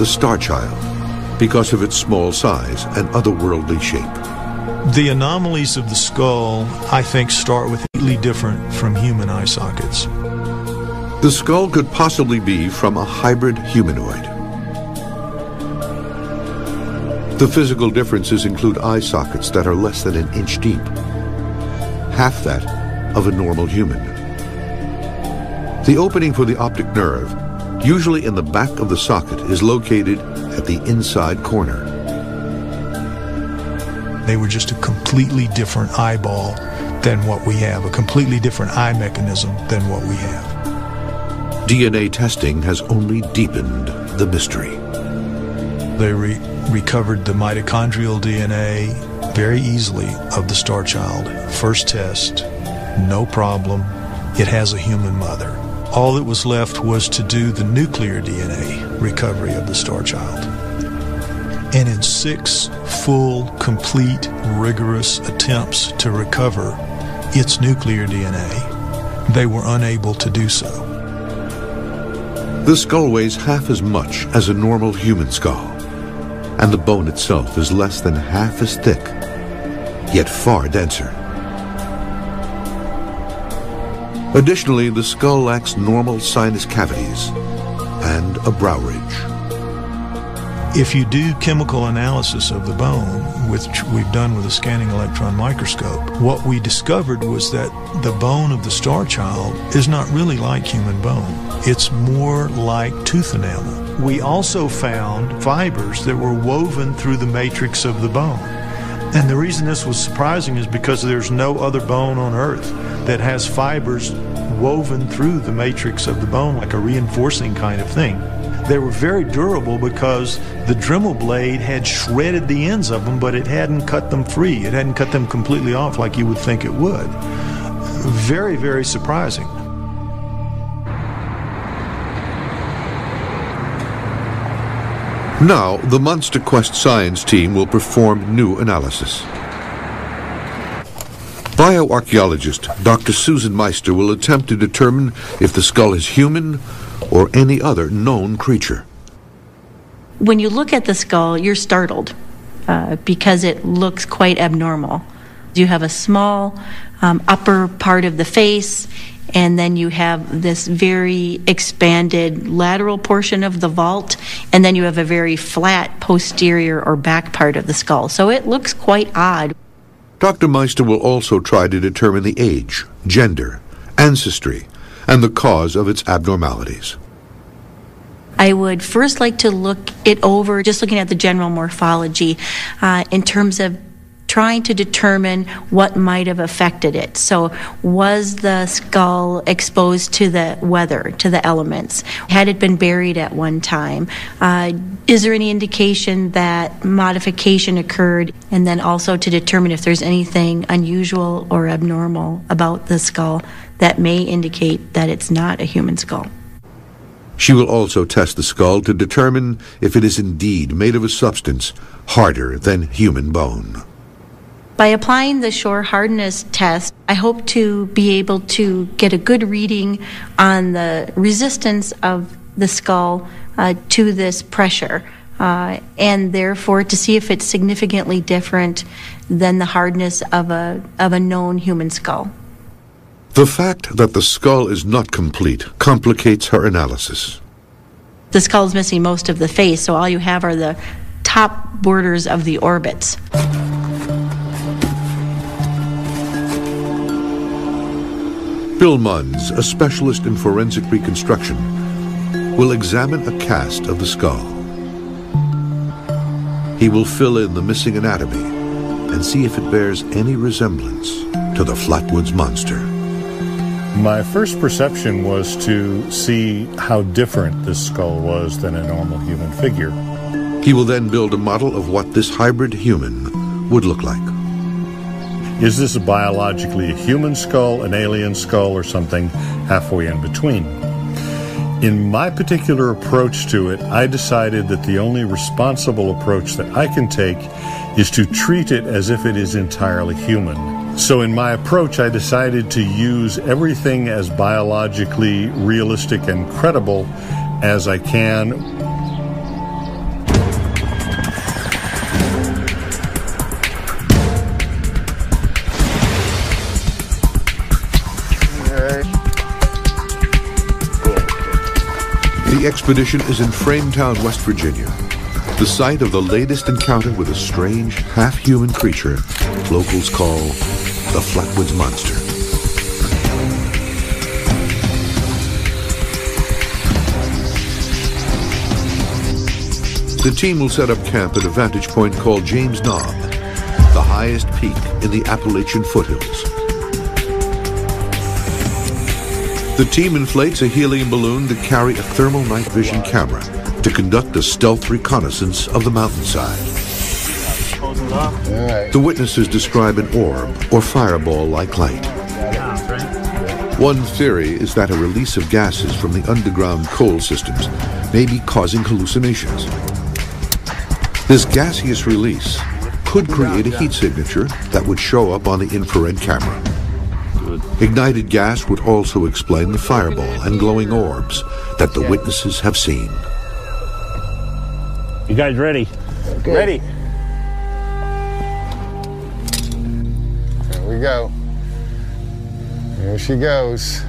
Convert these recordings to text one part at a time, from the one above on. the star child because of its small size and otherworldly shape. The anomalies of the skull, I think, start with completely different from human eye sockets. The skull could possibly be from a hybrid humanoid. The physical differences include eye sockets that are less than an inch deep, half that of a normal human. The opening for the optic nerve, usually in the back of the socket, is located at the inside corner. They were just a completely different eyeball than what we have, a completely different eye mechanism than what we have. DNA testing has only deepened the mystery. They recovered the mitochondrial DNA very easily of the star child. First test, no problem. It has a human mother. All that was left was to do the nuclear DNA recovery of the star child. And in 6 full, complete, rigorous attempts to recover its nuclear DNA, they were unable to do so. The skull weighs half as much as a normal human skull, and the bone itself is less than half as thick, yet far denser. Additionally, the skull lacks normal sinus cavities and a brow ridge. If you do chemical analysis of the bone, which we've done with a scanning electron microscope, what we discovered was that the bone of the star child is not really like human bone. It's more like tooth enamel. We also found fibers that were woven through the matrix of the bone. And the reason this was surprising is because there's no other bone on Earth that has fibers woven through the matrix of the bone, like a reinforcing kind of thing. They were very durable because the Dremel blade had shredded the ends of them, but it hadn't cut them free. It hadn't cut them completely off like you would think it would. Very, very surprising. Now, the MonsterQuest science team will perform new analysis. Bioarchaeologist Dr. Susan Meister will attempt to determine if the skull is human or any other known creature. When you look at the skull, you're startled because it looks quite abnormal. You have a small upper part of the face, and then you have this very expanded lateral portion of the vault, and then you have a very flat posterior or back part of the skull. So it looks quite odd. Dr. Meister will also try to determine the age, gender, ancestry, and the cause of its abnormalities. I would first like to look it over, just looking at the general morphology, in terms of trying to determine what might have affected it. So was the skull exposed to the weather, to the elements? Had it been buried at one time? Is there any indication that modification occurred? And then also to determine if there's anything unusual or abnormal about the skull that may indicate that it's not a human skull. She will also test the skull to determine if it is indeed made of a substance harder than human bone. By applying the shore hardness test, I hope to be able to get a good reading on the resistance of the skull to this pressure, and therefore to see if it's significantly different than the hardness of a known human skull. The fact that the skull is not complete complicates her analysis. The skull is missing most of the face, so all you have are the top borders of the orbits. Bill Munns, a specialist in forensic reconstruction, will examine a cast of the skull. He will fill in the missing anatomy and see if it bears any resemblance to the Flatwoods Monster. My first perception was to see how different this skull was than a normal human figure. He will then build a model of what this hybrid human would look like. Is this biologically a human skull, an alien skull, or something halfway in between? In my particular approach to it, I decided that the only responsible approach that I can take is to treat it as if it is entirely human. So in my approach, I decided to use everything as biologically realistic and credible as I can. expedition is in Frametown, West Virginia, the site of the latest encounter with a strange, half-human creature locals call the Flatwoods Monster. The team will set up camp at a vantage point called James Knob, the highest peak in the Appalachian foothills. The team inflates a helium balloon to carry a thermal night vision camera to conduct a stealth reconnaissance of the mountainside. The witnesses describe an orb or fireball-like light. One theory is that a release of gases from the underground coal systems may be causing hallucinations. This gaseous release could create a heat signature that would show up on the infrared camera. Ignited gas would also explain the fireball and glowing orbs that the witnesses have seen. You guys ready? Okay. Ready. Here we go. Here she goes.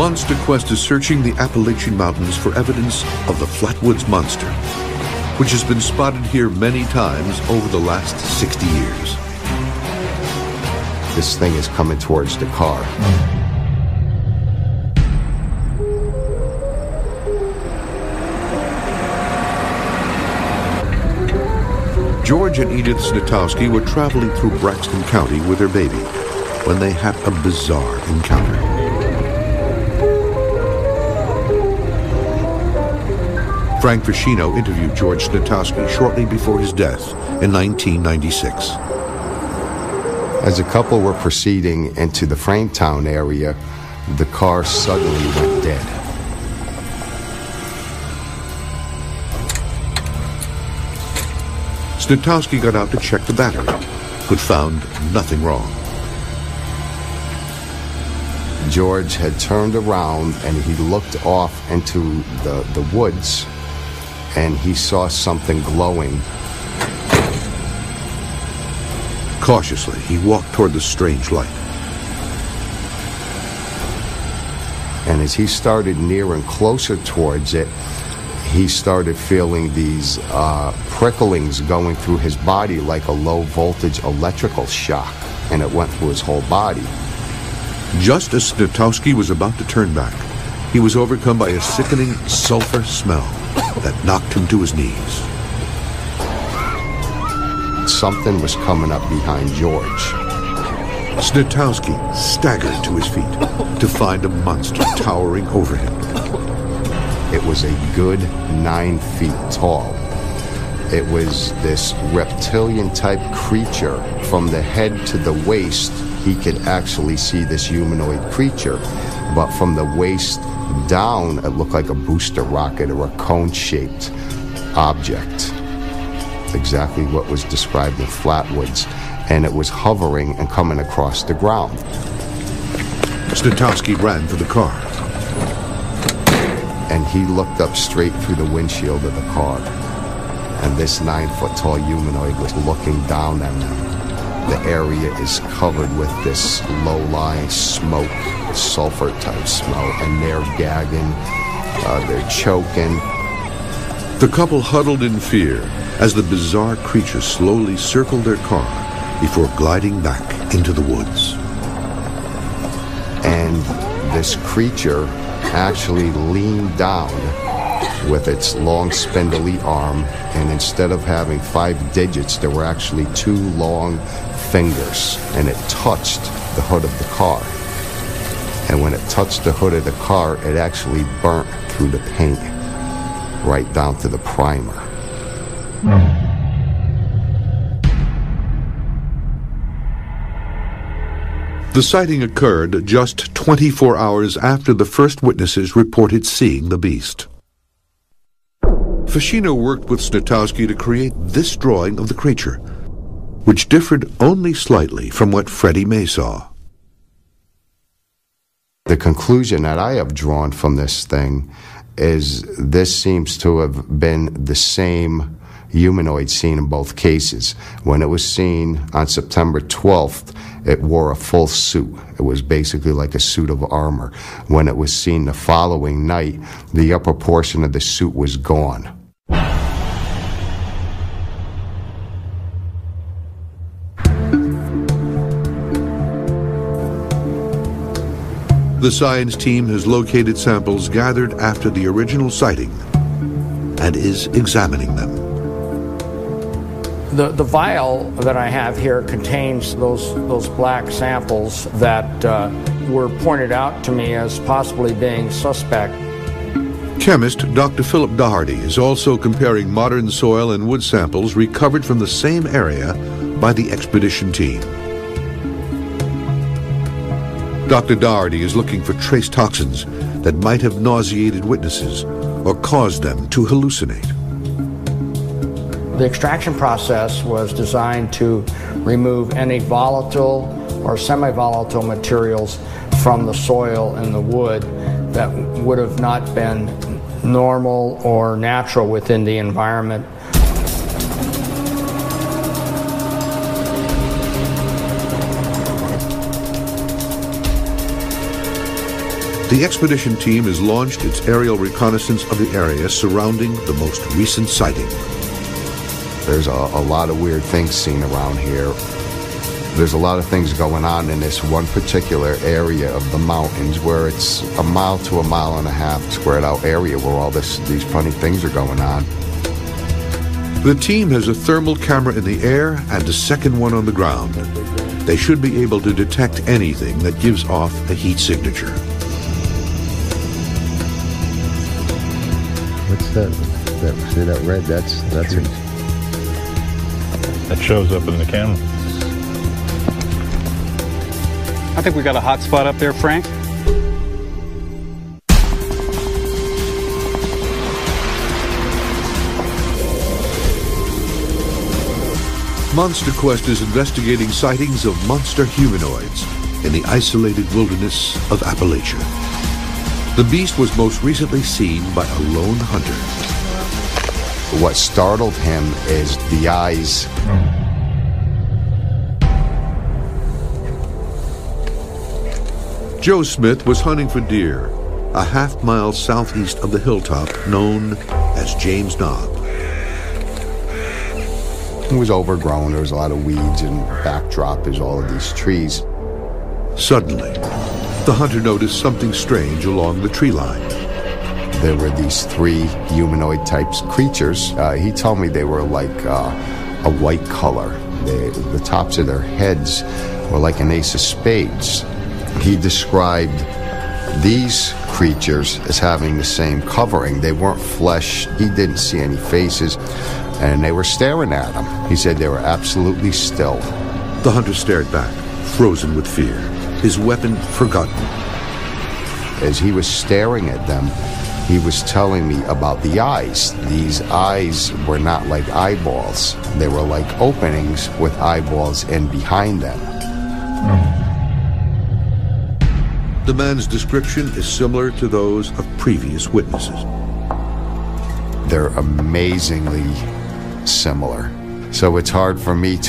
MonsterQuest is searching the Appalachian Mountains for evidence of the Flatwoods Monster, which has been spotted here many times over the last 60 years. This thing is coming towards the car. George and Edith Snitowski were traveling through Braxton County with their baby when they had a bizarre encounter. Frank Feschino interviewed George Snitowski shortly before his death in 1996. As a couple were proceeding into the Frametown area, the car suddenly went dead. Snitowski got out to check the battery, but found nothing wrong. George had turned around and he looked off into the woods, and he saw something glowing. Cautiously, he walked toward the strange light. And as he started nearing closer towards it, he started feeling these pricklings going through his body like a low-voltage electrical shock, and it went through his whole body. Just as Snitowski was about to turn back, he was overcome by a sickening sulfur smell that knocked him to his knees. Something was coming up behind George. Snitowski staggered to his feet to find a monster towering over him. It was a good 9 feet tall. It was this reptilian-type creature. From the head to the waist, he could actually see this humanoid creature, but from the waist down, it looked like a booster rocket or a cone-shaped object. Exactly what was described in Flatwoods, and it was hovering and coming across the ground. Snitowski ran for the car. And he looked up straight through the windshield of the car, and this 9-foot-tall humanoid was looking down at them. The area is covered with this low-lying smoke, sulfur-type smell, and they're gagging, they're choking. The couple huddled in fear as the bizarre creature slowly circled their car before gliding back into the woods. And this creature actually leaned down with its long spindly arm, and instead of having 5 digits, there were actually 2 long fingers, and it touched the hood of the car. And when it touched the hood of the car, it actually burnt through the paint, right down to the primer. The sighting occurred just 24 hours after the first witnesses reported seeing the beast. Feschino worked with Snitowski to create this drawing of the creature, which differed only slightly from what Freddie May saw. The conclusion that I have drawn from this thing is this seems to have been the same humanoid seen in both cases. When it was seen on September 12th, it wore a full suit. It was basically like a suit of armor. When it was seen the following night, the upper portion of the suit was gone. The science team has located samples gathered after the original sighting and is examining them. The vial that I have here contains those black samples that were pointed out to me as possibly being suspect. Chemist Dr. Philip Doherty is also comparing modern soil and wood samples recovered from the same area by the expedition team. Dr. Doherty is looking for trace toxins that might have nauseated witnesses or caused them to hallucinate. The extraction process was designed to remove any volatile or semi-volatile materials from the soil and the wood that would have not been normal or natural within the environment. The expedition team has launched its aerial reconnaissance of the area surrounding the most recent sighting. There's a lot of weird things seen around here. There's a lot of things going on in this one particular area of the mountains where it's a mile to a mile and a half squared out area where all these funny things are going on. The team has a thermal camera in the air and a second one on the ground. They should be able to detect anything that gives off a heat signature. What's that? See that red? That's it. That shows up in the camera. I think we got a hot spot up there, Frank. MonsterQuest is investigating sightings of monster humanoids in the isolated wilderness of Appalachia. The beast was most recently seen by a lone hunter. What startled him is the eyes. Joe Smith was hunting for deer, a half-mile southeast of the hilltop known as James Knob. It was overgrown. There was a lot of weeds, and backdrop is all of these trees. Suddenly, the hunter noticed something strange along the tree line. There were these three humanoid types creatures. He told me they were like a white color. The tops of their heads were like an ace of spades. He described these creatures as having the same covering. They weren't flesh. He didn't see any faces, and they were staring at him. He said they were absolutely still. The hunter stared back, frozen with fear, his weapon forgotten. As he was staring at them, he was telling me about the eyes. These eyes were not like eyeballs. They were like openings with eyeballs in behind them. The man's description is similar to those of previous witnesses. They're amazingly similar. So it's hard for me to